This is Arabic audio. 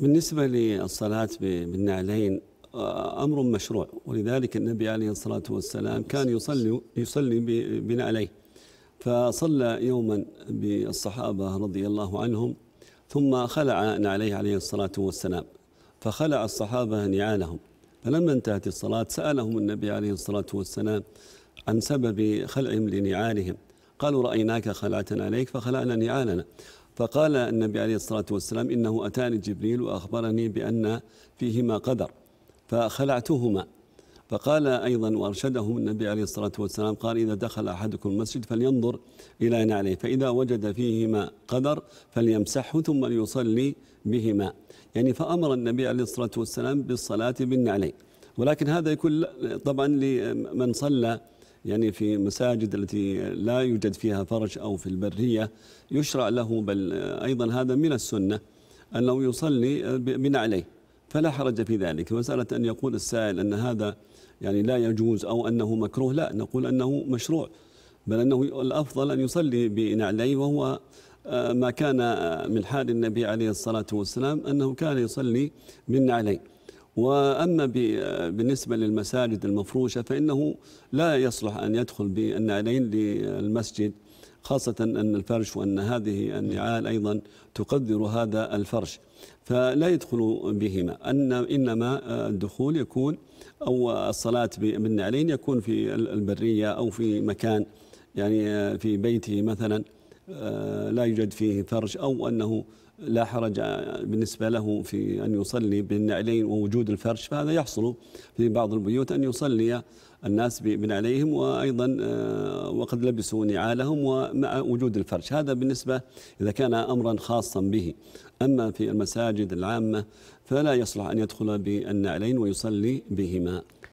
بالنسبة للصلاة بالنعلين أمر مشروع، ولذلك النبي عليه الصلاة والسلام كان يصلي بنعليه، فصلى يوما بالصحابة رضي الله عنهم ثم خلع نعليه عليه الصلاة والسلام، فخلع الصحابة نعالهم، فلما انتهت الصلاة سألهم النبي عليه الصلاة والسلام عن سبب خلعهم لنعالهم، قالوا رأيناك خلعتنا عليك فخلعنا نعالنا، فقال النبي عليه الصلاة والسلام إنه أتاني جبريل وأخبرني بأن فيهما قدر فخلعتهما. فقال أيضا وأرشدهم النبي عليه الصلاة والسلام قال إذا دخل أحدكم المسجد فلينظر إلى نعليه، فإذا وجد فيهما قدر فليمسحه ثم ليصلي بهما، يعني فأمر النبي عليه الصلاة والسلام بالصلاة بالنعلين، ولكن هذا يكون طبعا لمن صلى يعني في مساجد التي لا يوجد فيها فرش أو في البرية يشرع له، بل أيضا هذا من السنة أنه يصلي بنعليه فلا حرج في ذلك. مسألة أن يقول السائل أن هذا يعني لا يجوز أو أنه مكروه، لا، نقول أنه مشروع، بل أنه الأفضل أن يصلي بنعليه، وهو ما كان من حال النبي عليه الصلاة والسلام أنه كان يصلي بالنعلين. وأما بالنسبة للمساجد المفروشة فإنه لا يصلح أن يدخل بالنعلين للمسجد، خاصة أن الفرش وأن هذه النعال أيضا تقدر هذا الفرش، فلا يدخل بهما، إنما الدخول يكون أو الصلاة بالنعلين يكون في البرية أو في مكان يعني في بيته مثلا لا يوجد فيه فرش، أو أنه لا حرج بالنسبة له في أن يصلي بالنعلين ووجود الفرش، فهذا يحصل في بعض البيوت أن يصلي الناس بنعليهم وأيضا وقد لبسوا نعالهم ومع وجود الفرش، هذا بالنسبة إذا كان أمرا خاصا به. أما في المساجد العامة فلا يصلح أن يدخل بالنعلين ويصلي بهما.